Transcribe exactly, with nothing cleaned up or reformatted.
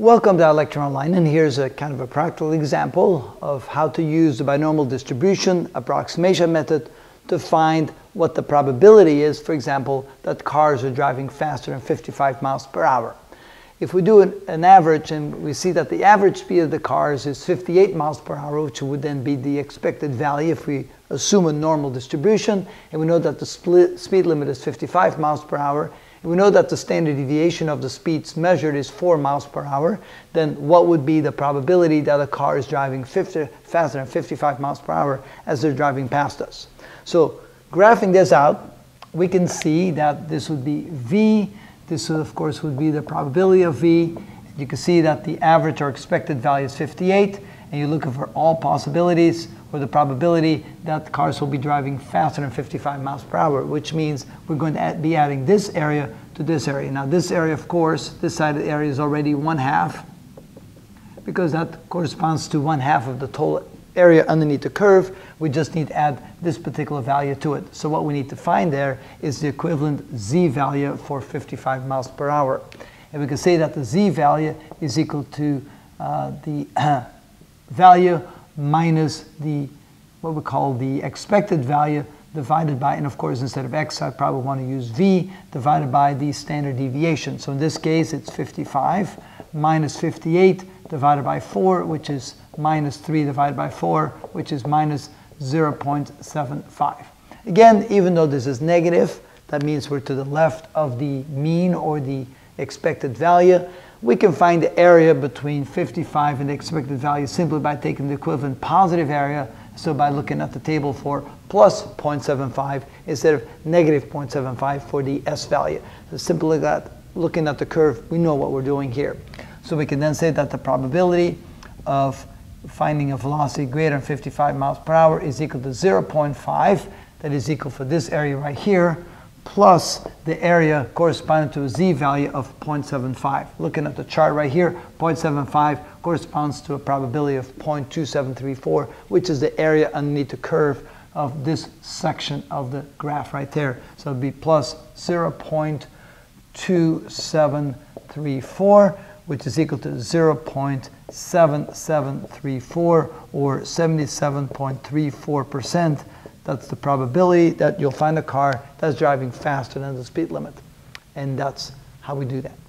Welcome to our lecture online, and here's a kind of a practical example of how to use the binomial distribution approximation method to find what the probability is, for example, that cars are driving faster than fifty-five miles per hour. If we do an, an average and we see that the average speed of the cars is fifty-eight miles per hour, which would then be the expected value if we assume a normal distribution, and we know that the split speed limit is fifty-five miles per hour, we know that the standard deviation of the speeds measured is four miles per hour, then what would be the probability that a car is driving fifty, faster than fifty-five miles per hour as they're driving past us? So graphing this out, we can see that this would be V. This would, of course, would be the probability of V. You can see that the average or expected value is fifty-eight, and you're looking for all possibilities or the probability that cars will be driving faster than fifty-five miles per hour, which means we're going to add, be adding this area to this area. Now this area, of course, this side of the area is already one half, because that corresponds to one half of the total area underneath the curve. We just need to add this particular value to it. So what we need to find there is the equivalent Z value for fifty-five miles per hour. And we can say that the Z value is equal to uh, the uh, value minus the, what we call the expected value divided by, and of course instead of x I probably want to use v, divided by the standard deviation. So in this case it's fifty-five minus fifty-eight divided by four, which is minus three divided by four, which is minus zero point seven five. Again, even though this is negative, that means we're to the left of the mean or the expected value. We can find the area between fifty-five and the expected value simply by taking the equivalent positive area, so by looking at the table for plus zero point seven five instead of negative zero point seven five for the S value. So simply that, looking at the curve, we know what we're doing here. So we can then say that the probability of finding a velocity greater than fifty-five miles per hour is equal to zero point five, that is equal for this area right here, plus the area corresponding to a Z value of zero point seven five. Looking at the chart right here, zero point seven five corresponds to a probability of zero point two seven three four, which is the area underneath the curve of this section of the graph right there. So it would be plus zero point two seven three four, which is equal to zero point seven seven three four, or seventy-seven point three four percent. That's the probability that you'll find a car that's driving faster than the speed limit. And that's how we do that.